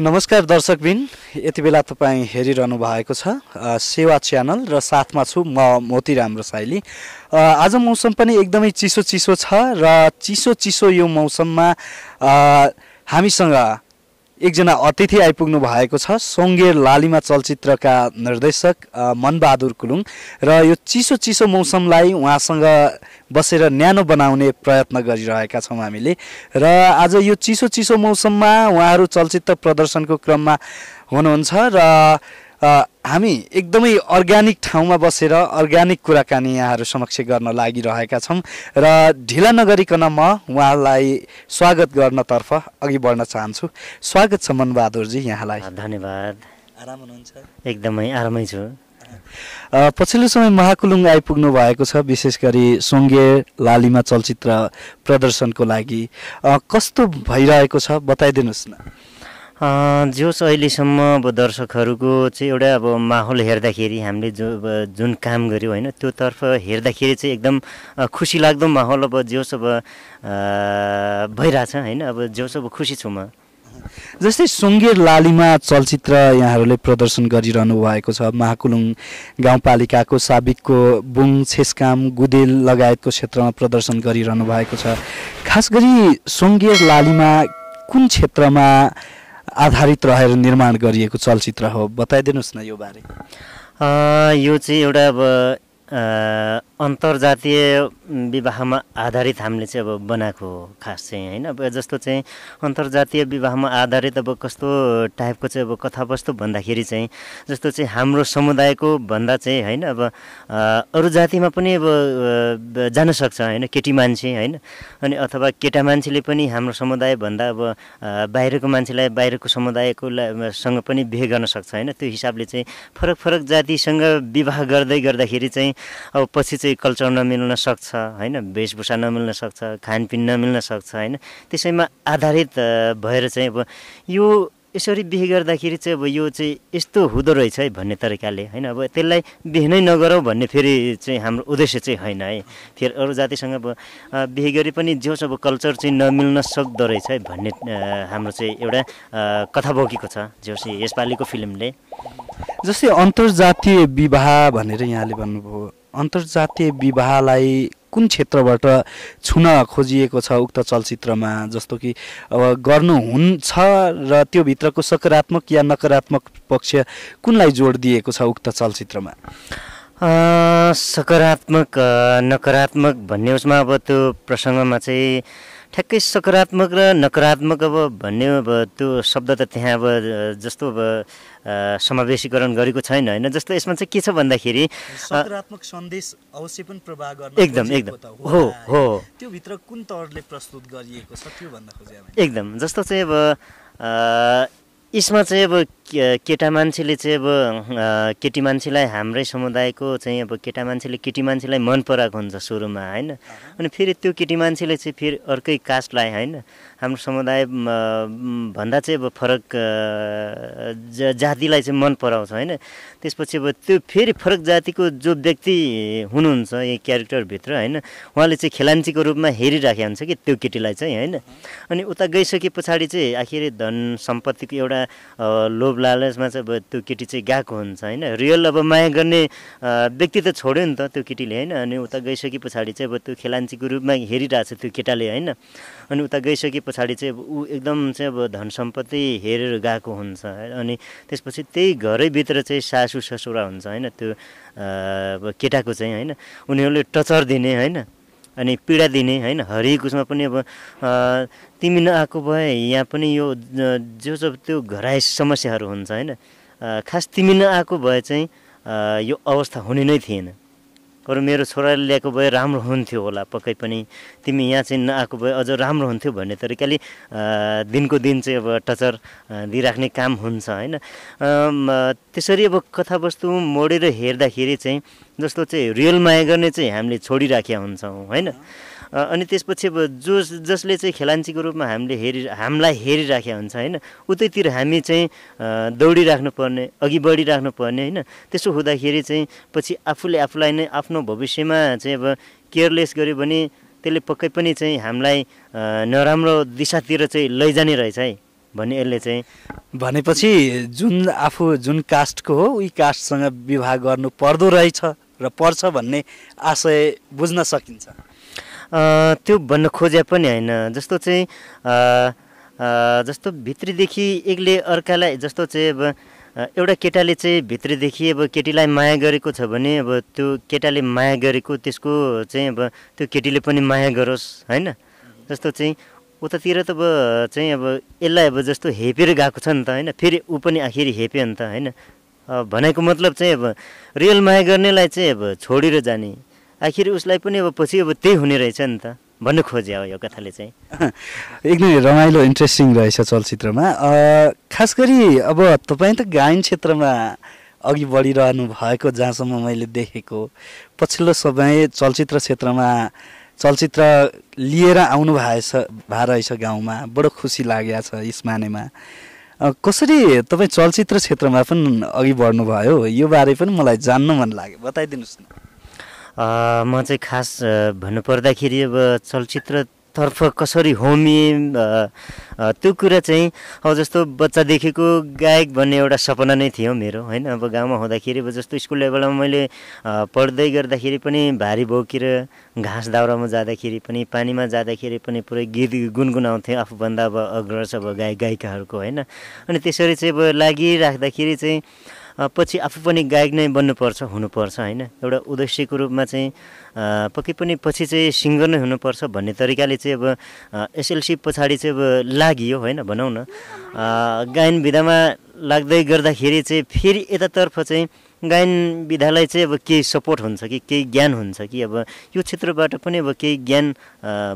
नमस्कार दर्शकबिन, यति बेला तपाईँ हेरिरहनु भएको छ सेवा च्यानल र साथमा छु म मोतिराम रसाइली। आज मौसम पनि एकदमै चिसो चिसो छ र चिसो यो मौसममा हामीसँग एकजना अतिथि आइपुग्नु भएको छ, सोङ्गेर लालिमा चलचित्रका निर्देशक मन बहादुर कुलुङ। र यो चिसो मौसमलाई उहाँसँग बसेर न्यानो बनाउने प्रयत्न गरिरहेका छौँ हामीले। र आज यो चिसो मौसममा उहाँहरू चलचित्र प्रदर्शनको क्रममा हुनुहुन्छ र हामी एकदमै अर्ग्यानिक ठाउँमा बसेर अर्ग्यानिक कुराकानी यहाँहरू समक्ष गर्न लागिरहेका छौँ र ढिला नगरिकन म उहाँलाई स्वागत गर्नतर्फ अघि बढ्न चाहन्छु। स्वागत छ मन बहादुरजी, यहाँलाई धन्यवाद। आराम हुनुहुन्छ? एकदमै आरामै छु। पछिल्लो समय महाकुलुङ आइपुग्नु भएको छ, विशेष गरी सोङ्गेर लालिमा चलचित्र प्रदर्शनको लागि। कस्तो भइरहेको छ बताइदिनुहोस् न। जोस अहिलेसम्म अब दर्शकहरूको चाहिँ एउटा अब माहौल हेर्दाखेरि, हामीले जुन काम गऱ्यो होइन त्योतर्फ हेर्दाखेरि चाहिँ एकदम खुसी लाग्दो माहौल अब जोस अब भइरहेछ होइन। अब जोस अब खुसी छु म। जस्तै सोङ्गेर लालिमा चलचित्र यहाँहरूले प्रदर्शन गरिरहनु भएको छ, महाकुलुङ गाउँपालिकाको साबिकको बुङ छेस्काम गुदेल लगायतको क्षेत्रमा प्रदर्शन गरिरहनु भएको छ। खास गरी सोङ्गेर लालिमा कुन क्षेत्रमा आधारित रहेर निर्माण गरिएको चलचित्र हो बताइदिनुहोस् न यो बारे। यो चाहिँ एउटा अब अन्तर्जातीय विवाहमा आधारित हामीले चाहिँ अब बनाएको हो खास चाहिँ होइन। अब जस्तो चाहिँ अन्तर्जातीय विवाहमा आधारित अब कस्तो टाइपको चाहिँ अब कथावस्तु भन्दाखेरि चाहिँ जस्तो चाहिँ हाम्रो समुदायको भन्दा चाहिँ होइन अब अरू जातिमा पनि अब जान सक्छ होइन केटी मान्छे होइन, अनि अथवा केटा मान्छेले पनि हाम्रो समुदायभन्दा अब बाहिरको मान्छेलाई बाहिरको समुदायकोसँग पनि बिहे गर्न सक्छ होइन। त्यो हिसाबले चाहिँ फरक फरक जातिसँग विवाह गर्दाखेरि चाहिँ अब पछि चाहिँ कल्चर नमिल्न सक्छ होइन, वेशभूषा नमिल्न सक्छ, खानपिन नमिल्न सक्छ होइन। त्यसैमा आधारित भएर चाहिँ अब यो यसरी बिहे गर्दाखेरि चाहिँ अब यो चाहिँ यस्तो हुँदो रहेछ है भन्ने तरिकाले होइन। अब त्यसलाई बिहे नै नगरौँ भन्ने फेरि चाहिँ हाम्रो उद्देश्य चाहिँ होइन है। फेरि अरू जातिसँग अब बिहे गरे पनि जो अब कल्चर चाहिँ नमिल्न सक्दो रहेछ है भन्ने हाम्रो चाहिँ एउटा कथा बोकेको छ जो चाहिँ यसपालिको फिल्मले। जस्तै अन्तर्जातीय विवाह भनेर यहाँले भन्नुभयो, अन्तर्जातीय विवाहलाई कुन क्षेत्रबाट छुन खोजिएको छ उक्त चलचित्रमा? जस्तो कि अब गर्नुहुन्छ र त्यो भित्रको सकारात्मक या नकारात्मक पक्ष कुनलाई जोड दिएको छ उक्त चलचित्रमा? सकारात्मक नकारात्मक भन्ने उसमा अब त्यो प्रसङ्गमा चाहिँ ठ्याक्कै सकारात्मक र नकारात्मक अब भन्ने अब त्यो शब्द त त्यहाँ अब जस्तो अब समावेशीकरण गरेको छैन होइन। जस्तो यसमा चाहिँ के छ भन्दाखेरि सकारात्मक सन्देश अवश्य पनि प्रवाह गर्न एकदम हो त्यो भित्र कुन तवरले प्रस्तुत गरिएको छ त्यो भन्न खोजेँ एकदम। जस्तो चाहिँ अब यसमा चाहिँ अब केटा मान्छेले चाहिँ अब केटी मान्छेलाई हाम्रै समुदायको चाहिँ अब केटा मान्छेले केटी मान्छेलाई मन पराएको हुन्छ सुरुमा होइन, अनि फेरि त्यो केटी मान्छेले चाहिँ फेरि अर्कै कास्टलाई होइन हाम्रो समुदाय भन्दा चाहिँ अब फरक जातिलाई चाहिँ मन पराउँछ होइन। त्यसपछि अब त्यो फेरि फरक जातिको जो व्यक्ति हुनुहुन्छ यो क्यारेक्टरभित्र होइन उहाँले चाहिँ खेलान्चीको रूपमा हेरिराखेको हुन्छ कि त्यो केटीलाई चाहिँ होइन। अनि उता गइसके पछाडि चाहिँ आखिर धन सम्पत्तिको एउटा लोभ लालचमा चाहिँ अब त्यो केटी चाहिँ गएको हुन्छ होइन। रियल अब माया गर्ने व्यक्ति त छोड्यो नि त त्यो केटीले होइन। अनि उता गइसके पछाडि चाहिँ अब त्यो खेलान्चीको रूपमा हेरिरहेको छ त्यो केटाले होइन। अनि उता गइसके पछाडि चाहिँ अब ऊ एकदम चाहिँ अब धन सम्पत्ति हेरेर गएको हुन्छ, अनि त्यसपछि त्यही घरैभित्र चाहिँ सासु ससुरा हुन्छ होइन त्यो केटाको चाहिँ होइन। उनीहरूले टचर दिने होइन अनि पीडा दिने होइन। हरेक उसमा पनि अब तिमी नआएको भए यहाँ पनि यो जो सब त्यो घराय समस्याहरू हुन्छ होइन, खास तिमी नआएको भए चाहिँ यो अवस्था हुने नै थिएन, अरू मेरो छोराले ल्याएको भए राम्रो हुन्थ्यो होला, पक्कै पनि तिमी यहाँ चाहिँ नआएको भए अझ राम्रो हुन्थ्यो भन्ने तरिकाले दिनको दिन चाहिँ अब टचर दिइराख्ने काम हुन्छ होइन। त्यसरी अब कथावस्तु मोडेर हेर्दाखेरि चाहिँ जस्तो चाहिँ रियल माया गर्ने चाहिँ हामीले छोडिराखेका हुन्छौँ होइन। अनि त्यसपछि अब जसले चाहिँ खेलान्चीको रूपमा हामीले हामीलाई हेरिराखेका हुन्छ होइन उतैतिर हामी चाहिँ दौडिराख्नु पर्ने, अघि बढिराख्नु पर्ने होइन। त्यसो हुँदाखेरि चाहिँ पछि आफूले आफूलाई नै आफ्नो भविष्यमा चाहिँ अब केयरलेस गऱ्यो भने त्यसले पक्कै पनि चाहिँ हामीलाई नराम्रो दिशातिर चाहिँ लैजाने रहेछ है भने यसले चाहिँ भनेपछि जुन आफू जुन कास्टको हो उही कास्टसँग विवाह गर्नु पर्दो रहेछ र पर्छ भन्ने आशय बुझ्न सकिन्छ। त्यो भन्न खोजे पनि हैन, जस्तो चाहिँ जस्तो भित्रीदेखि एकले अर्कालाई जस्तो चाहिँ अब एउटा केटाले चाहिँ भित्रीदेखि अब केटीलाई माया गरेको छ भने अब त्यो केटाले माया गरेको त्यसको चाहिँ अब त्यो केटीले पनि माया गरोस् हैन। जस्तो चाहिँ उतातिर त अब चाहिँ अब यसलाई अब जस्तो हेपेर गएको छ नि त हैन, फेरि ऊ पनि आखिरी हेप्यो नि त हैन। भनेको मतलब चाहिँ अब रियल माया गर्नेलाई चाहिँ अब छोडेर जाने, आखिर उसलाई पनि अब पछि अब त्यही हुने रहेछ नि त भन्नु खोजे हो यो कथाले चाहिँ। एकदमै रमाइलो इन्ट्रेस्टिङ रहेछ चलचित्रमा। खास गरी अब तपाईँ त गायन क्षेत्रमा अघि बढिरहनु भएको जहाँसम्म मैले देखेको, पछिल्लो समय चलचित्र क्षेत्रमा चलचित्र लिएर आउनु भएछ गाउँमा, बडो खुसी लागेको छ यस मानेमा। कसरी तपाईँ चलचित्र क्षेत्रमा पनि अघि बढ्नुभयो यो बारे पनि मलाई जान्न मन लाग्यो, बताइदिनुहोस् न। म चाहिँ खास भन्नुपर्दाखेरि अब चलचित्रतर्फ कसरी होमिएँ त्यो कुरा चाहिँ अब जस्तो बच्चादेखिको गायक भन्ने एउटा सपना नै थियो मेरो होइन। अब गाउँमा हुँदाखेरि अब जस्तो स्कुल लेभलमा मैले पढ्दै गर्दाखेरि पनि भारी बोकेर घाँस दाउरामा जाँदाखेरि पनि पानीमा जाँदाखेरि पनि पुरै गीत गुनगुनाउँथेँ आफूभन्दा अब अग्रज अब गायक गायिकाहरूको होइन। अनि त्यसरी चाहिँ अब लागिराख्दाखेरि चाहिँ पछि आफू पनि गायक नै बन्नुपर्छ हुनुपर्छ होइन, एउटा उद्देश्यको रूपमा चाहिँ पक्कै पनि पछि चाहिँ सिङ्गर नै हुनुपर्छ भन्ने तरिकाले चाहिँ अब एसएलसी पछाडि चाहिँ अब लागियो होइन। भनौँ न गायन विधामा लाग्दै गर्दाखेरि चाहिँ फेरि यतातर्फ चाहिँ गायन विधालाई चाहिँ अब केही सपोर्ट हुन्छ कि केही ज्ञान हुन्छ कि अब यो क्षेत्रबाट पनि अब केही ज्ञान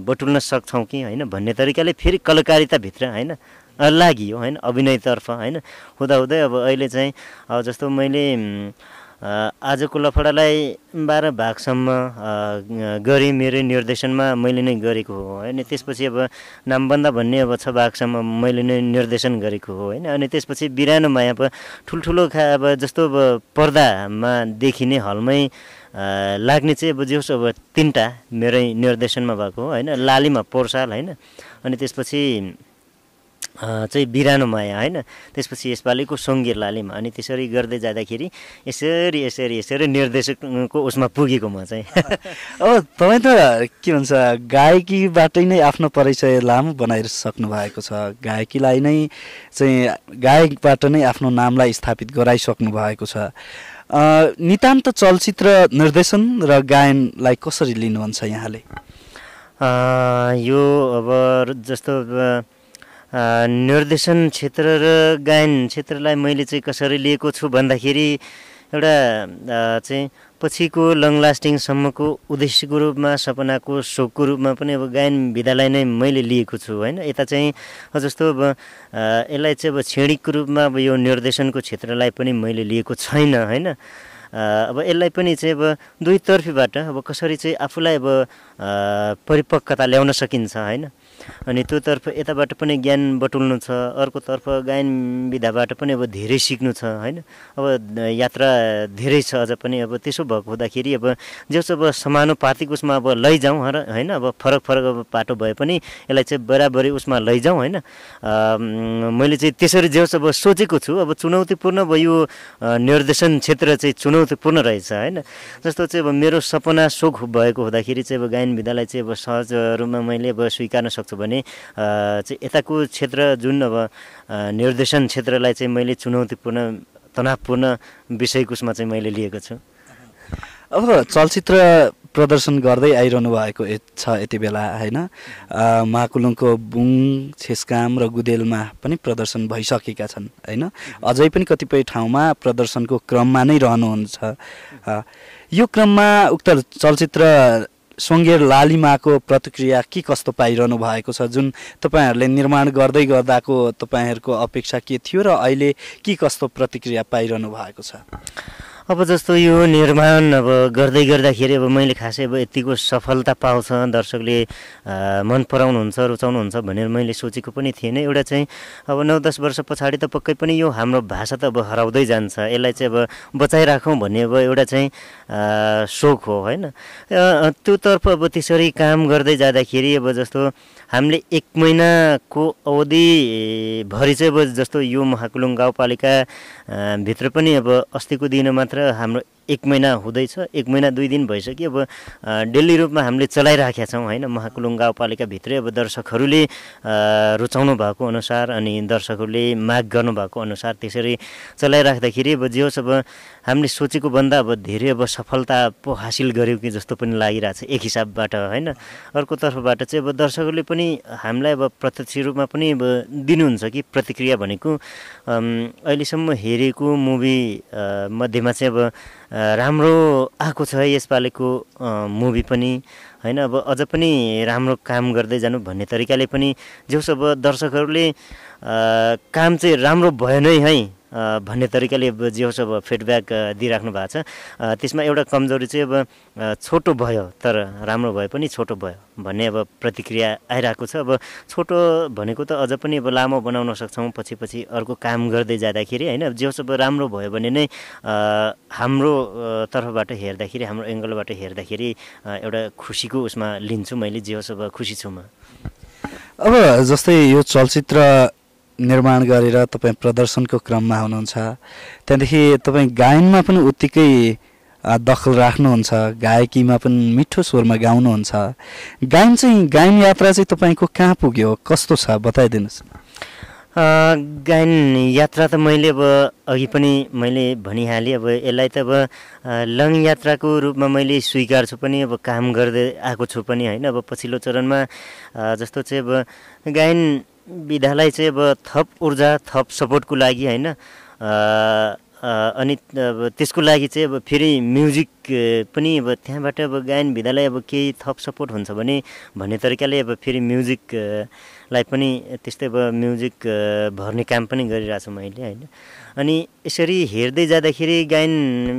बटुल्न सक्छौँ कि होइन भन्ने तरिकाले फेरि कलाकारिताभित्र होइन लागियो होइन अभिनयतर्फ होइन। हुँदाहुँदै अब अहिले चाहिँ अब जस्तो मैले आजको लफडालाई 12 भागसम्म गरेँ, मेरो निर्देशनमा मैले नै गरेको हो होइन। त्यसपछि अब नामबन्दा भन्ने अब 6 भागसम्म मैले नै निर्देशन गरेको हो होइन। अनि त्यसपछि बिरानोमा अब ठुल्ठुलो अब जस्तो अब पर्दामा देखिने हलमै लाग्ने चाहिँ अब जोस् अब 3वटा मेरै निर्देशनमा भएको हो होइन, लालिमा पोरसाल होइन। अनि त्यसपछि चाहिँ बिरानो माया होइन, त्यसपछि यसपालिको सोङ्गेर लालिमा। अनि त्यसरी गर्दै जाँदाखेरि यसरी यसरी यसरी निर्देशकको उसमा पुगेको म चाहिँ। अब तपाईँ त के भन्छ गायकीबाटै नै आफ्नो परिचय लामो बनाइसक्नु भएको छ, गायकीलाई नै चाहिँ गायकबाट नै आफ्नो नामलाई स्थापित गराइसक्नु भएको छ। नितान्त चलचित्र निर्देशन र गायनलाई कसरी लिनुहुन्छ यहाँले? यो अब जस्तो निर्देशन क्षेत्र र गायन क्षेत्रलाई मैले चाहिँ कसरी लिएको छु भन्दाखेरि एउटा चाहिँ पछिको लङ लास्टिङसम्मको उद्देश्यको रूपमा सपनाको सोखको रूपमा पनि अब गायन विधालाई नै मैले लिएको छु होइन। यता चाहिँ जस्तो अब यसलाई चाहिँ अब छेडीको रूपमा अब यो निर्देशनको क्षेत्रलाई पनि मैले लिएको छैन होइन। अब यसलाई पनि चाहिँ अब दुईतर्फीबाट अब कसरी चाहिँ आफूलाई अब परिपक्वता ल्याउन सकिन्छ होइन। अनि त्योतर्फ यताबाट पनि ज्ञान बटुल्नु छ, अर्कोतर्फ गायन विधाबाट पनि अब धेरै सिक्नु छ होइन। अब यात्रा धेरै छ अझ पनि। अब त्यसो भएको हुँदाखेरि अब जो अब समानुपातिक उसमा अब लैजाउँ होइन। अब फरक फरक अब पाटो भए पनि यसलाई चाहिँ बराबरी उसमा लैजाउँ होइन। मैले चाहिँ त्यसरी जो अब सोचेको छु। अब चुनौतीपूर्ण अब यो निर्देशन क्षेत्र चाहिँ चुनौतीपूर्ण रहेछ होइन। जस्तो चाहिँ अब मेरो सपना सोख भएको हुँदाखेरि चाहिँ अब गायन विधालाई चाहिँ अब सहज रूपमा मैले अब स्वीकार्न सक्छु भने चाहिँ यताको क्षेत्र जुन अब निर्देशन क्षेत्रलाई चाहिँ मैले चुनौतीपूर्ण तनावपूर्ण विषयको उसमा चाहिँ मैले लिएको छु। अब चलचित्र प्रदर्शन गर्दै आइरहनु भएको छ यति बेला होइन, महाकुलुङको बुङ छेस्काम र गुदेलमा पनि प्रदर्शन भइसकेका छन् होइन, अझै पनि कतिपय ठाउँमा प्रदर्शनको क्रममा नै रहनुहुन्छ। यो क्रममा उक्त चलचित्र सोङ्गेर लालिमाको प्रतिक्रिया के कस्तो पाइरहनु भएको छ, जुन तपाईँहरूले निर्माण गर्दै गर्दाको तपाईँहरूको अपेक्षा के थियो र अहिले के कस्तो प्रतिक्रिया पाइरहनु भएको छ? अब जस्तो यो निर्माण अब गर्दै गर्दाखेरि अब मैले खासै अब यतिको सफलता पाउँछ, दर्शकले मन पराउनुहुन्छ, रुचाउनुहुन्छ भनेर मैले सोचेको पनि थिएन। एउटा चाहिँ अब 9-10 वर्ष पछाडि त पक्कै पनि यो हाम्रो भाषा त अब हराउँदै जान्छ, यसलाई चाहिँ अब बचाइराखौँ भन्ने अब एउटा चाहिँ सोख हो, होइन। त्योतर्फ अब त्यसरी काम गर्दै जाँदाखेरि अब जस्तो हामीले 1 महिनाको अवधिभरि चाहिँ अब जस्तो यो महाकुलुङ गाउँपालिका भित्र पनि अब अस्तिको दिन मात्र हाम्रो 1 महिना हुँदैछ, 1 महिना 2 दिन भइसक्यो अब डेली रूपमा हामीले चलाइराखेका छौँ, होइन। महाकुलुङ गाउँपालिकाभित्रै अब दर्शकहरूले रुचाउनु भएको अनुसार अनि दर्शकहरूले माग गर्नुभएको अनुसार त्यसरी चलाइराख्दाखेरि अब जे होस् अब हामीले सोचेको भन्दा अब धेरै अब सफलता हासिल गऱ्यौँ कि जस्तो पनि लागिरहेछ एक हिसाबबाट, होइन। अर्को तर्फबाट चाहिँ अब दर्शकहरूले पनि हामीलाई अब प्रत्यक्ष रूपमा पनि अब दिनुहुन्छ कि प्रतिक्रिया भनेको अहिलेसम्म हेरेको मुभी मध्येमा चाहिँ अब राम्रो आएको छ यसपालिको मुभी पनि, होइन। अब अझ पनि राम्रो काम गर्दै जानु भन्ने तरिकाले पनि जस अब दर्शकहरूले काम चाहिँ राम्रो भयो नै है भन्ने तरिकाले जे होस् अब फिडब्याक दिइराख्नु भएको छ। त्यसमा एउटा कमजोरी चाहिँ अब छोटो भयो तर राम्रो भए पनि छोटो भयो भन्ने अब प्रतिक्रिया आइरहेको छ। अब छोटो भनेको त अझ पनि अब लामो बनाउन सक्छौँ पछि पछि अर्को काम गर्दै जाँदाखेरि, होइन। जे होस् अब राम्रो भयो भने नै हाम्रो तर्फबाट हेर्दाखेरि, हाम्रो एङ्गलबाट हेर्दाखेरि एउटा खुसीको उसमा लिन्छु मैले, जे होस् अब खुसी छु म। अब जस्तै यो चलचित्र निर्माण गरेर तपाईँ प्रदर्शनको क्रममा हुनुहुन्छ, त्यहाँदेखि तपाईँ गायनमा पनि उत्तिकै दखल राख्नुहुन्छ, गायकीमा पनि मिठो स्वरमा गाउनुहुन्छ। गायन यात्रा चाहिँ तपाईँको कहाँ पुग्यो, कस्तो छ बताइदिनुहोस्। गायन यात्रा त मैले अब अघि पनि मैले भनिहालेँ, अब यसलाई त अब लङ यात्राको रूपमा मैले स्वीकार्छु पनि, अब काम गर्दै आएको छु पनि, होइन। अब पछिल्लो चरणमा जस्तो चाहिँ अब गायन विधालाई चाहिँ अब थप ऊर्जा, थप सपोर्टको लागि, होइन। अनि त्यसको लागि चाहिँ अब फेरि म्युजिक पनि अब त्यहाँबाट अब गायन विधालाई अब केही थप सपोर्ट हुन्छ भन्ने तरिकाले अब फेरि म्युजिकलाई पनि त्यस्तै अब म्युजिक भर्ने काम पनि गरिरहेको छु मैले, होइन। अनि यसरी हेर्दै जाँदाखेरि गायन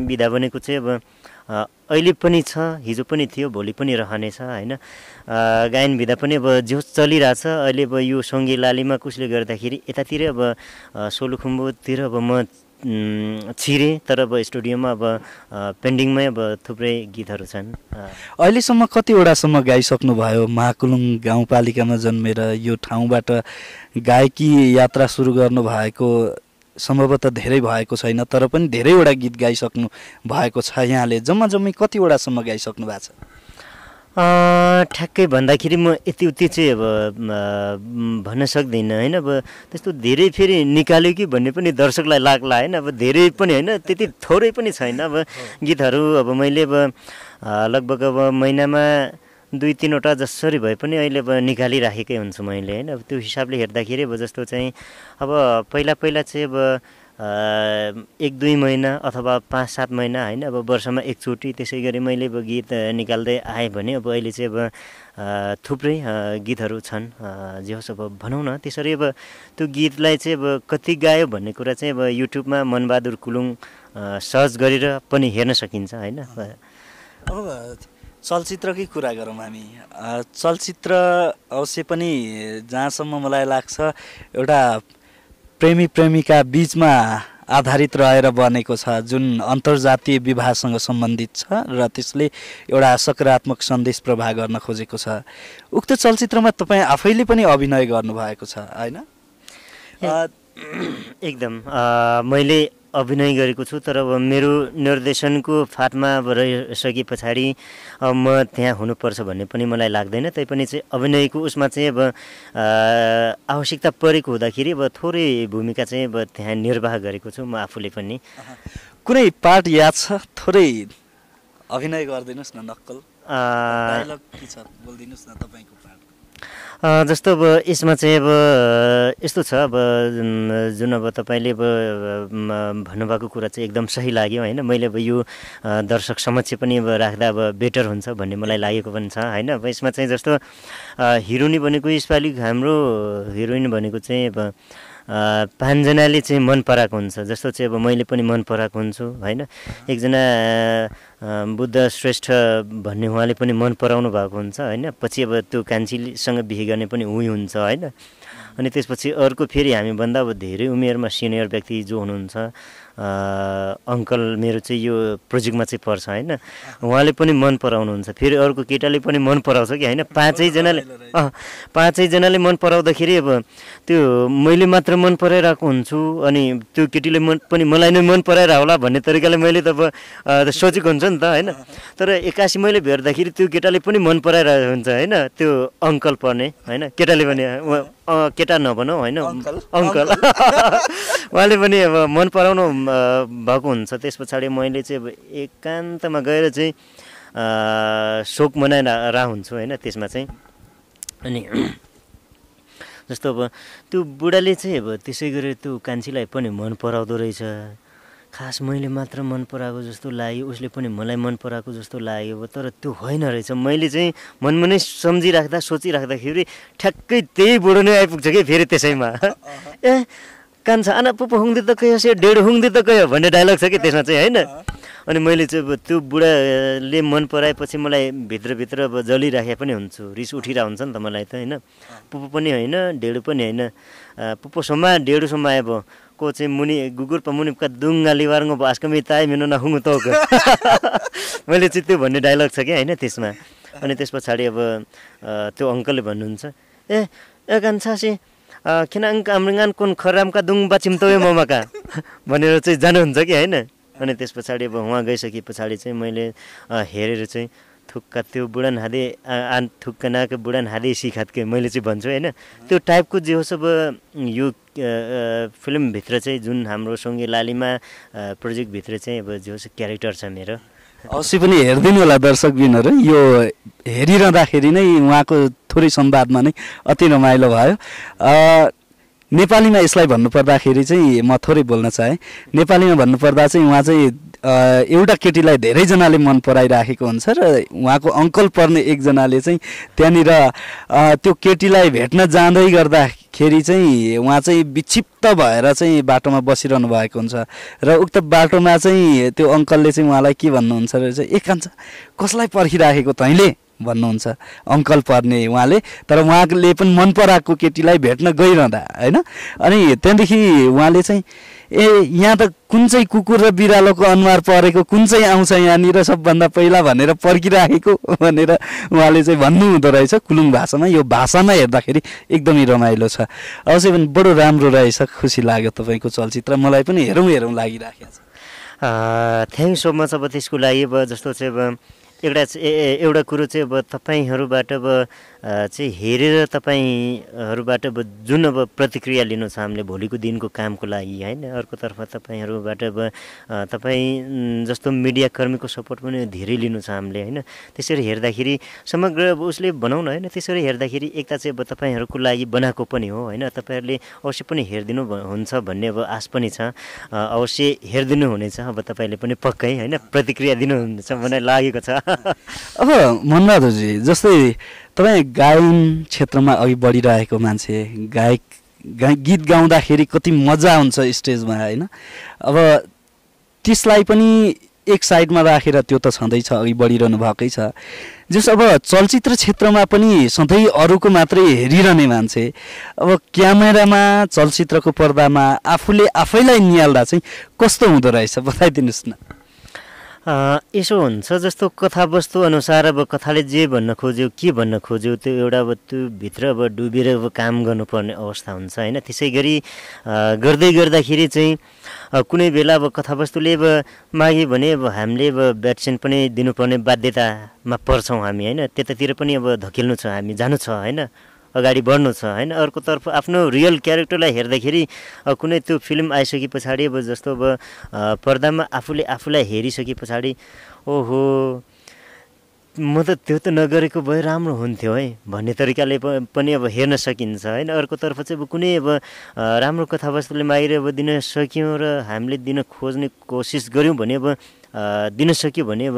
विधा भनेको चाहिँ अब अहिले पनि छ, हिजो पनि थियो, भोलि पनि रहनेछ, होइन। गायन विधा पनि अब जो चलिरहेछ अहिले, अब यो सोङ्गेर लालिमा कसले गर्दाखेरि यतातिर अब सोलुखुम्बुतिर अब म छिरेँ, तर अब स्टुडियोमा अब पेन्डिङमै अब थुप्रै गीतहरू छन्। अहिलेसम्म कतिवटासम्म गाइसक्नुभयो महाकुलुङ गाउँपालिकामा जन्मेर यो ठाउँबाट गायकी यात्रा सुरु गर्नुभएको? सम्भवतः धेरै भएको छैन तर पनि धेरैवटा गीत गाइसक्नु भएको छ यहाँले। जम्मी कतिवटासम्म गाइसक्नु भएको छ? ठ्याक्कै भन्दाखेरि म यति उति चाहिँ अब भन्न सक्दिनँ, होइन। अब त्यस्तो धेरै फेरि निकाल्यो कि भन्ने पनि दर्शकलाई लाग्ला, होइन। अब धेरै पनि होइन, त्यति थोरै पनि छैन। अब गीतहरू अब मैले अब लगभग अब महिनामा 2-3 वटा जसरी भए पनि अहिले अब निकालिराखेकै हुन्छु मैले, होइन। अब त्यो हिसाबले हेर्दाखेरि अब जस्तो चाहिँ अब पहिला चाहिँ अब 1-2 महिना अथवा 5-7 महिना, होइन, अब वर्षमा एकचोटि त्यसै गरी मैले अब गीत निकाल्दै आएँ भने अब अहिले चाहिँ अब थुप्रै गीतहरू छन्। जे होस् अब भनौँ न त्यसरी अब त्यो गीतलाई चाहिँ अब कति गायो भन्ने कुरा चाहिँ अब युट्युबमा मन बहादुर कुलुङ सर्च गरेर पनि हेर्न सकिन्छ, होइन। चलचित्रकै कुरा गरौँ हामी। चलचित्र अवश्य पनि जहाँसम्म मलाई लाग्छ एउटा प्रेमी-प्रेमिका बीचमा आधारित रहेर बनेको छ, जुन अन्तर्जातीय विवाहसँग सम्बन्धित छ र त्यसले एउटा सकारात्मक सन्देश प्रवाह गर्न खोजेको छ। उक्त चलचित्रमा तपाईँ आफैले पनि अभिनय गर्नुभएको छ, होइन? एकदम मैले अभिनय गरेको छु तर अब मेरो निर्देशनको फाटमा अब रहिसके पछाडि म त्यहाँ हुनुपर्छ भन्ने पनि मलाई लाग्दैन। तैपनि चाहिँ अभिनयको उसमा चाहिँ अब आवश्यकता परेको हुँदाखेरि अब थोरै भूमिका चाहिँ अब त्यहाँ निर्वाह गरेको छु म आफूले पनि। कुनै पार्ट याद छ? थोरै अभिनय गरिदिनुहोस् न, नक्कल डायलग के छ बोलिदिनुहोस् न तपाईँको पार्ट। जस्तो अब यसमा चाहिँ अब यस्तो छ अब जुन अब तपाईँले अब भन्नुभएको कुरा चाहिँ एकदम सही लाग्यो, होइन। मैले अब यो दर्शक समक्ष पनि अब राख्दा अब बेटर हुन्छ भन्ने मलाई लागेको पनि छ, होइन। अब यसमा चाहिँ जस्तो हिरोइन भनेको, यसपालि हाम्रो हिरोइन भनेको चाहिँ अब पाँचजनाले चाहिँ मन पराएको हुन्छ, जस्तो चाहिँ अब मैले पनि मन पराएको हुन्छु हैन। एकजना बुद्ध श्रेष्ठ भन्ने उहाँले पनि मन पराउनु भएको हुन्छ हैन। पछि अब त्यो कान्छीसँग बिहे गर्ने पनि उही हुन्छ हैन। अनि त्यसपछि अर्को फेरि हामीभन्दा अब धेरै उमेरमा सिनियर व्यक्ति जो हुनुहुन्छ, अंकल मेरो चाहिँ यो प्रोजेक्टमा चाहिँ पर्छ हैन, उहाँले पनि मन पराउनुहुन्छ। फेरि अर्को केटाले पनि मन पराउँछ कि हैन। पाँचैजनाले मन पराउँदाखेरि अब त्यो मैले मात्र मन पराइरहेको हुन्छु अनि त्यो केटीले पनि मलाई नै मन पराएर होला भन्ने तरिकाले मैले त अब सोचेको हुन्छ नि त हैन। तर एक्कासी मैले भेट्दाखेरि त्यो केटाले पनि मन पराइरहेको हुन्छ हैन, त्यो अंकल पर्ने हैन। केटाले पनि केटा नभनौ हैन, अंकल उहाँले पनि अब मन पराउनु भएको हुन्छ। त्यस पछाडि मैले चाहिँ अब एकान्तमा गएर चाहिँ शोक मनाइरह हुन्छु हैन। त्यसमा चाहिँ अनि जस्तो अब त्यो बुढाले चाहिँ अब त्यसै गरेर त्यो कान्छीलाई पनि मन पराउँदो रहेछ। खास मैले मात्र मन पराएको जस्तो लाग्यो, उसले पनि मलाई मन पराएको जस्तो लाग्यो, तर त्यो होइन रहेछ। मैले चाहिँ मनमा नै सम्झिराख्दा सोचिराख्दाखेरि ठ्याक्कै त्यही बुढो नै आइपुग्छ कि फेरि त्यसैमा। ए कान्छा आना पुपु हुँदै त कयो से डेढ हुँदै त कयो भन्ने डायलग छ कि त्यसमा चाहिँ हैन। अनि मैले चाहिँ अब त्यो बुढाले मन पराएपछि मलाई भित्रभित्र अब जलिराखे पनि हुन्छु, रिस उठिरहेको हुन्छ नि त मलाई त हैन। पुपु पनि होइन, डेढु पनि होइन, पुपुसम्म डेढुसम्म आयो अब को चाहिँ मुनि गुगुर प मुनिका दुङ्गा लिवारङ भास्कमी ताई मेनु नहुङ तोक मैले चाहिँ त्यो भन्ने डायलग छ कि हैन त्यसमा। अनि त्यस पछाडि अब त्यो अंकलले भन्नुहुन्छ, ए ए कान्छा से खिनाङ कामरिङान कुन खरामका दुङ बाचिम तोय ममाका भनेर चाहिँ जानुहुन्छ कि हैन। अनि त्यस पछाडि अब उहाँ गइसके पछाडि चाहिँ मैले हेरेर चाहिँ थुक्का त्यो बुढान हादे आन थुक्का नाको बुढान हादे सिखातकै मैले चाहिँ भन्छु हैन। त्यो टाइपको जे होस् अब यो फिल्मभित्र चाहिँ जुन हाम्रो सोङ्गेर लालिमा प्रोजेक्टभित्र चाहिँ अब जे होस् क्यारेक्टर छ मेरो। अवश्य पनि हेरिदिनु होला दर्शकबिनहरू, यो हेरिरहँदाखेरि नै उहाँको थोरै संवादमा नै अति रमाइलो भयो। नेपालीमा यसलाई भन्नुपर्दाखेरि चाहिँ म थोरै बोल्न चाहेँ। नेपालीमा भन्नुपर्दा चाहिँ उहाँ चाहिँ एउटा केटीलाई धेरैजनाले मन पराइराखेको हुन्छ र उहाँको अंकल पर्ने एकजनाले चाहिँ त्यहाँनिर त्यो केटीलाई भेट्न जाँदै गर्दाखेरि चाहिँ उहाँ चाहिँ विक्षिप्त भएर चाहिँ बाटोमा बसिरहनु भएको हुन्छ र उक्त बाटोमा चाहिँ त्यो अंकलले चाहिँ उहाँलाई के भन्नुहुन्छ रहेछ, ए कान्छा कसलाई पर्खिराखेको तैँले भन्नुहुन्छ अंकल पर्ने उहाँले। तर उहाँले पनि मन पराएको केटीलाई भेट्न गइरहँदा हैन। अनि त्यहाँदेखि उहाँले चाहिँ ए यहाँ त कुन चाहिँ कुकुर र बिरालोको अनुहार परेको कुन चाहिँ आउँछ यहाँनिर सबभन्दा पहिला भनेर पर्खिराखेको भनेर उहाँले चाहिँ भन्नुहुँदो रहेछ कुलुङ भाषामा। यो भाषामा हेर्दाखेरि एकदमै रमाइलो छ। अवश्य पनि बडो राम्रो रहेछ, खुसी लाग्यो तपाईँको चलचित्र, मलाई पनि हेरौँ हेरौँ लागिराखेको छ। Thank you so much. अब त्यसको लागि अब जस्तो चाहिँ अब एउटा कुरो चाहिँ अब तपाईँहरूबाट अब चाहिँ हेरेर तपाईँहरूबाट अब जुन अब प्रतिक्रिया लिनु छ हामीले भोलिको दिनको कामको लागि हैन। अर्कोतर्फ तपाईँहरूबाट अब तपाईँ जस्तो मिडियाकर्मीको सपोर्ट पनि धेरै लिनु छ हामीले हैन। त्यसरी हेर्दाखेरि समग्र अब उसले बनाउन हैन, त्यसरी हेर्दाखेरि एकता चाहिँ अब तपाईँहरूको लागि बनाएको पनि हो हैन। तपाईँहरूले अवश्य पनि हेरिदिनु हुन्छ भन्ने अब आश पनि छ। अवश्य हेरिदिनु हुनेछ, अब तपाईँले पनि पक्कै हैन प्रतिक्रिया दिनुहुन्छ मलाई लागेको छ। अब मन बहादुरजी, जस्तै तपाईँ गायन क्षेत्रमा अघि बढिरहेको मान्छे, गायक गीत गाउँदाखेरि कति मजा आउँछ स्टेजमा हैन। अब त्यसलाई पनि एक साइडमा राखेर त्यो त छँदैछ, अघि बढिरहनु भएकै छ। जस अब चलचित्र क्षेत्रमा पनि सधैँ अरूको मात्रै हेरिरहने मान्छे अब क्यामेरामा चलचित्रको पर्दामा आफूले आफैलाई निहाल्दा चाहिँ कस्तो हुँदो रहेछ बताइदिनुहोस् न। यसो हुन्छ जस्तो कथावस्तु अनुसार अब कथाले जे भन्न खोज्यो के भन्न खोज्यो त्यो एउटा अब त्यो भित्र अब डुबेर अब काम गर्नुपर्ने अवस्था हुन्छ हैन। त्यसै गरी गर्दै गर्दाखेरि चाहिँ कुनै बेला अब कथावस्तुले अब माग्यो भने अब हामीले अब ब्याट्सेन पनि दिनुपर्ने बाध्यतामा पर्छौँ हामी हैन। त्यतातिर पनि अब धकेल्नु छ, हामी जानु छ हैन, अगाडि बढ्नु छ हैन। अर्कोतर्फ आफ्नो रियल क्यारेक्टरलाई हेर्दाखेरि कुनै त्यो फिल्म आइसके पछाडि अब जस्तो अब पर्दामा आफूले आफूलाई हेरिसके पछाडि ओहो म त त्यो त नगरेको भए राम्रो हुन्थ्यो है भन्ने तरिकाले पनि अब हेर्न सकिन्छ हैन। अर्कोतर्फ चाहिँ अब कुनै अब राम्रो कथावस्तुले मागेर अब दिन सक्यौँ र हामीले दिन खोज्ने कोसिस गऱ्यौँ भने अब दिन सक्यो भने अब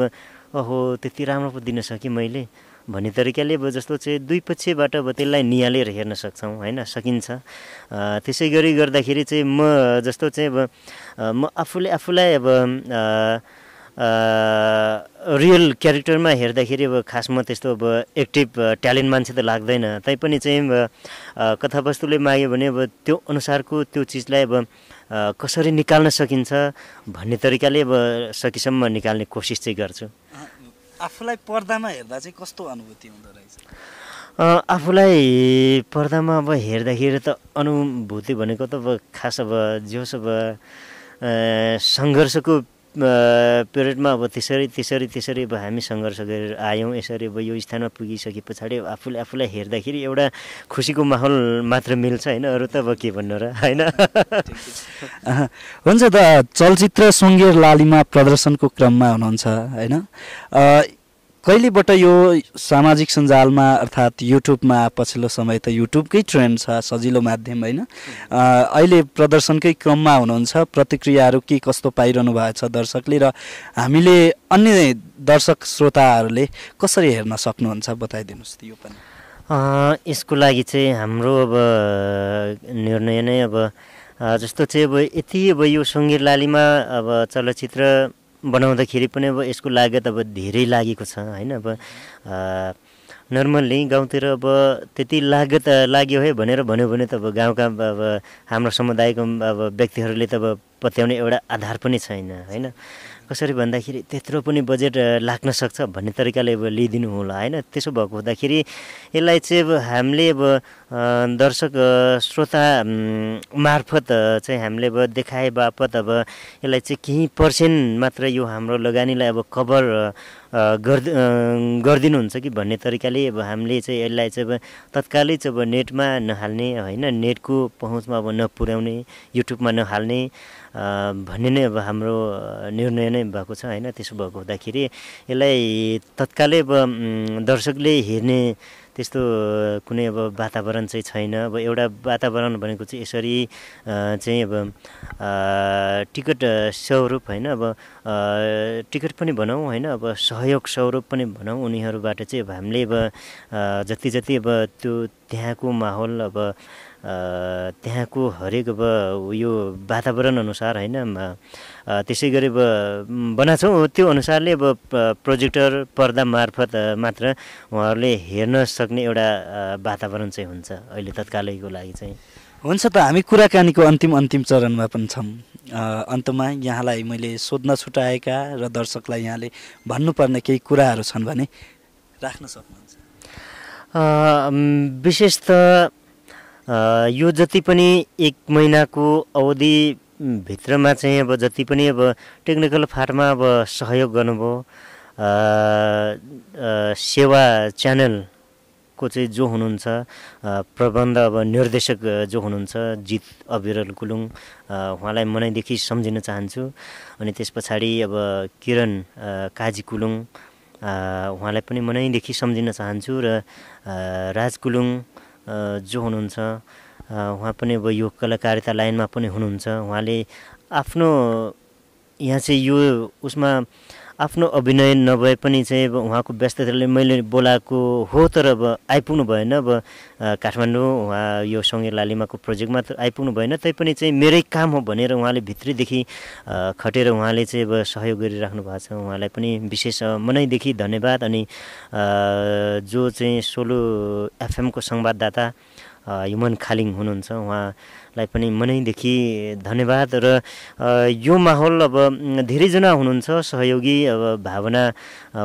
ओहो त्यति राम्रो पो दिन सकेँ मैले, भन्ने तरिकाले जस्तो चाहिँ दुई पक्षबाट त्यसलाई निहालेर हेर्न सक्छौँ हैन सकिन्छ। त्यसै गरी गर्दाखेरि चाहिँ म जस्तो चाहिँ अब म आफूले आफूलाई अब रियल क्यारेक्टरमा हेर्दाखेरि अब खासमा त्यस्तो अब एक्टिभ ट्यालेन्ट मान्छे त लाग्दैन, तैपनि चाहिँ कथावस्तुले माग्यो भने अब त्यो अनुसारको त्यो चिजलाई अब कसरी निकाल्न सकिन्छ भन्ने तरिकाले अब सकेसम्म निकाल्ने कोसिस चाहिँ गर्छु। आफूलाई पर्दामा हेर्दा चाहिँ कस्तो अनुभूति हुँदो रहेछ? आफूलाई पर्दामा अब हेर्दाखेरि त अनुभूति भनेको त अब खास अब जोस अब सङ्घर्षको पिरियडमा अब त्यसरी अब हामी सङ्घर्ष गरेर आयौँ, यसरी अब यो स्थानमा पुगिसके पछाडि आफूले आफूलाई हेर्दाखेरि एउटा खुसीको माहौल मात्र मिल्छ होइन, अरू त अब के भन्नु र होइन। हुन्छ, त चलचित्र सोङ्गेर लालिमा प्रदर्शनको क्रममा हुनुहुन्छ होइन, कहिलेबाट यो सामाजिक सञ्जालमा अर्थात् युट्युबमा, पछिल्लो समय त युट्युबकै ट्रेन्ड छ, सजिलो माध्यम होइन, अहिले प्रदर्शनकै क्रममा हुनुहुन्छ, प्रतिक्रियाहरू के कस्तो पाइरहनु भएको छ दर्शकले र हामीले अन्य दर्शक श्रोताहरूले कसरी हेर्न सक्नुहुन्छ बताइदिनुहोस् त यो पनि। यसको लागि चाहिँ हाम्रो अब निर्णय नै अब जस्तो चाहिँ अब यति अब यो सोङ्गेर लालिमा अब चलचित्र बनाउँदाखेरि पनि अब यसको लागत अब धेरै लागेको छ हैन। अब नर्मल्ली गाउँतिर अब त्यति लागत लाग्यो है भनेर भन्यो भने त अब गाउँका अब हाम्रो समुदायको अब व्यक्तिहरूले त अब पत्याउने एउटा आधार पनि छैन हैन। कसरी भन्दाखेरि त्यत्रो पनि बजेट लाग्न सक्छ भन्ने तरिकाले अब लिइदिनु होला हैन। त्यसो भएको हुँदाखेरि यसलाई चाहिँ अब हामीले अब दर्शक श्रोता मार्फत चाहिँ हामीले अब देखाए बापत अब यसलाई चाहिँ केही पर्सेन्ट मात्र यो हाम्रो लगानीलाई अब कभर गरिदिनुहुन्छ कि भन्ने तरिकाले अब हामीले चाहिँ यसलाई चाहिँ अब तत्कालै चाहिँ अब नेटमा नहाल्ने होइन, नेटको पहुँचमा अब नपुर्याउने, युट्युबमा नहाल्ने भन्ने नै अब हाम्रो निर्णय नै भएको छ हैन। त्यसो भएको हुँदाखेरि यसलाई तत्कालै अब दर्शकले हेर्ने त्यस्तो कुनै अब वातावरण चाहिँ छैन। अब एउटा वातावरण भनेको चाहिँ यसरी चाहिँ अब टिकट स्वरूप होइन, अब टिकट पनि भनौँ होइन, अब सहयोग स्वरूप पनि भनौँ, उनीहरूबाट चाहिँ अब हामीले अब जति जति अब त्यो त्यहाँको माहौल अब त्यहाँको हरेक अब यो वातावरण अनुसार होइन, त्यसै गरी अब बनाउँछौँ त्यो अनुसारले अब प्रोजेक्टर पर्दा मार्फत मात्र उहाँहरूले हेर्न सक्ने एउटा वातावरण चाहिँ हुन्छ अहिले तत्कालैको लागि चाहिँ। हुन्छ, त हामी कुराकानीको अन्तिम चरणमा पनि छौँ। अन्तमा यहाँलाई मैले सोध्न छुटाएका र दर्शकलाई यहाँले भन्नुपर्ने केही कुराहरू छन् भने राख्न सक्नुहुन्छ? विशेष त यो जति पनि एक महिनाको अवधि भित्रमा चाहिँ अब जति पनि अब टेक्निकल फार्ममा अब सहयोग गर्नुभयो, सेवा च्यानलको चाहिँ जो हुनुहुन्छ प्रबन्ध अब निर्देशक जो हुनुहुन्छ जित अविरल कुलुङ, उहाँलाई मनैदेखि सम्झिन चाहन्छु। अनि त्यस पछाडि अब किरण काजी कुलुङ, उहाँलाई पनि मनैदेखि सम्झिन चाहन्छु। र राज कुलुङ जो हुनुहुन्छ उहाँ पनि अब यो कलाकारिता लाइनमा पनि हुनुहुन्छ, उहाँले आफ्नो यहाँ चाहिँ यो उसमा आफ्नो अभिनय नभए पनि चाहिँ अब उहाँको व्यस्तताले मैले बोलाएको हो तर अब आइपुग्नु भएन। अब काठमाडौँ उहाँ यो सोङ्गेर लालिमाको प्रोजेक्टमा त आइपुग्नु भएन, तैपनि चाहिँ मेरै काम हो भनेर उहाँले भित्रीदेखि खटेर उहाँले चाहिँ अब सहयोग गरिराख्नु भएको छ, उहाँलाई पनि विशेष मनैदेखि धन्यवाद। अनि जो चाहिँ सोलु एफएमको संवाददाता युमन खालिङ हुनुहुन्छ, उहाँलाई पनि मनैदेखि धन्यवाद। र यो माहौल अब धेरैजना हुनुहुन्छ सहयोगी, अब भावना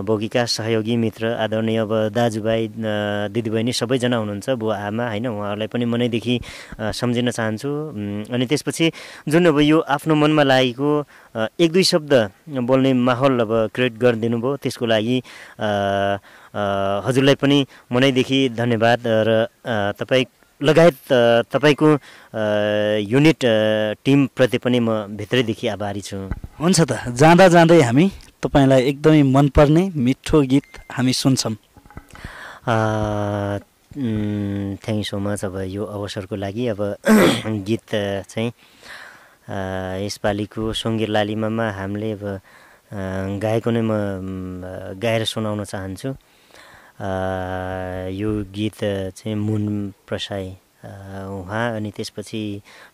बोगीका सहयोगी मित्र आदरणीय अब दाजुभाइ दिदीबहिनी सबैजना हुनुहुन्छ, बुवा आमा होइन, उहाँहरूलाई पनि मनैदेखि सम्झिन चाहन्छु। अनि त्यसपछि जुन अब यो आफ्नो मनमा लागेको एक दुई शब्द बोल्ने माहौल अब क्रिएट गरिदिनु भयो, त्यसको लागि हजुरलाई पनि मनैदेखि धन्यवाद। र तपाईँ लगायत तपाईको युनिट टिमप्रति पनि म भित्रैदेखि आभारी छु। हुन्छ, त जाँदा जाँदै हामी तपाईँलाई एकदमै मनपर्ने मिठो गीत हामी सुन्छौँ। थ्याङ्क यू सो मच अब यो अवसरको लागि। अब गीत चाहिँ यसपालिको सोङ्गेर लालिमामा हामीले अब गाएको नै म गाएर सुनाउन चाहन्छु। यो गीत चाहिँ मून प्रसाई उहाँ, अनि त्यसपछि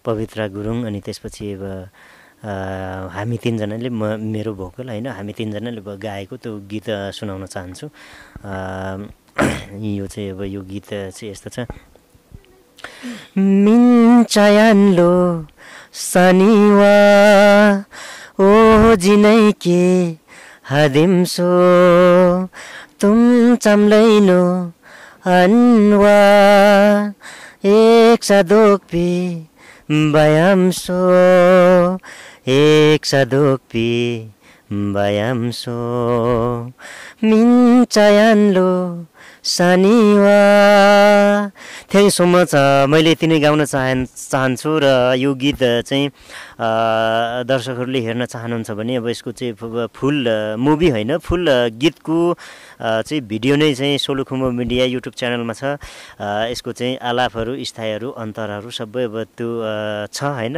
पवित्र गुरुङ, अनि त्यसपछि अब हामी तीनजनाले मेरो भोकल हैन हामी तीनजनाले गाएको त्यो गीत सुनाउन चाहन्छु। यो चाहिँ अब यो गीत चाहिँ यस्तो छ। मिन्चायनलो सनिवा ओ जिनै के हदिमसो तुम चम्लैनो अन्वा एक सदोक्पी बयामसो एक सदोक्पी बयामसो मिन्चायनलो शनिवा। Thank you so much. मैले यति नै गाउन चाहन्छु र यो गीत चाहिँ दर्शकहरूले हेर्न चाहनुहुन्छ भने अब यसको चाहिँ फुल मुभी होइन, फुल गीतको चाहिँ भिडियो नै चाहिँ सोलुखुम्बु मिडिया युट्युब च्यानलमा छ। यसको चाहिँ आलापहरू, स्थायहरू, अन्तरहरू सबै अब त्यो छ होइन,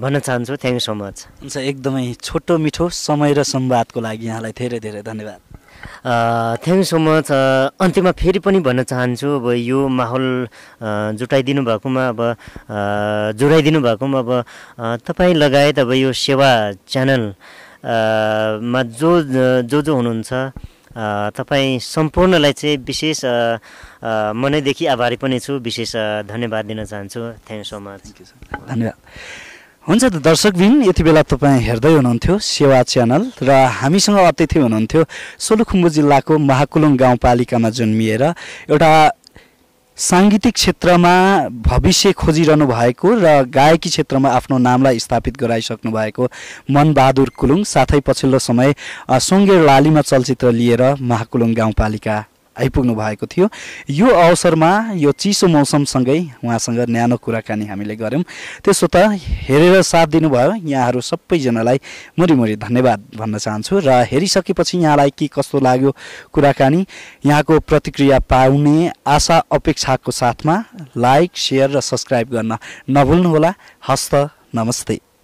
भन्न चाहन्छु। Thank you so much. हुन्छ, एकदमै छोटो मिठो समय र संवादको लागि यहाँलाई धेरै धेरै धन्यवाद। Thank you so much. अन्त्यमा फेरि पनि भन्न चाहन्छु, अब यो माहौल जुटाइदिनु भएकोमा, अब जोडाइदिनु भएकोमा, अब तपाईँ लगायत अब यो सेवा च्यानल मा जो जो जो हुनुहुन्छ तपाईँ सम्पूर्णलाई चाहिँ विशेष मनैदेखि आभारी पनि छु, विशेष धन्यवाद दिन चाहन्छु। Thank you so much. धन्यवाद। हुन्छ त दर्शकबिन, यति बेला तपाईँ हेर्दै हुनुहुन्थ्यो सेवा च्यानल र हामीसँग अतिथि हुनुहुन्थ्यो सोलुखुम्बु जिल्लाको महाकुलुङ गाउँपालिकामा जन्मिएर एउटा साङ्गीतिक क्षेत्रमा भविष्य खोजिरहनु भएको र गायकी क्षेत्रमा आफ्नो नामलाई स्थापित गराइसक्नु भएको मन बहादुर कुलुङ। साथै पछिल्लो समय सोङ्गेर लालिमा चलचित्र लिएर महाकुलुङ गाउँपालिका आइपुग्नु भएको थियो। यो अवसरमा यो चिसो मौसमसँगै उहाँसँग न्यानो कुराकानी हामीले गऱ्यौँ। त्यसो त हेरेर साथ दिनुभयो यहाँहरू सबैजनालाई मरिमरि धन्यवाद भन्न चाहन्छु र हेरिसकेपछि यहाँलाई के कस्तो लाग्यो कुराकानी, यहाँको प्रतिक्रिया पाउने आशा अपेक्षाको साथमा लाइक, सेयर र सब्सक्राइब गर्न नभुल्नुहोला। हस्त नमस्ते।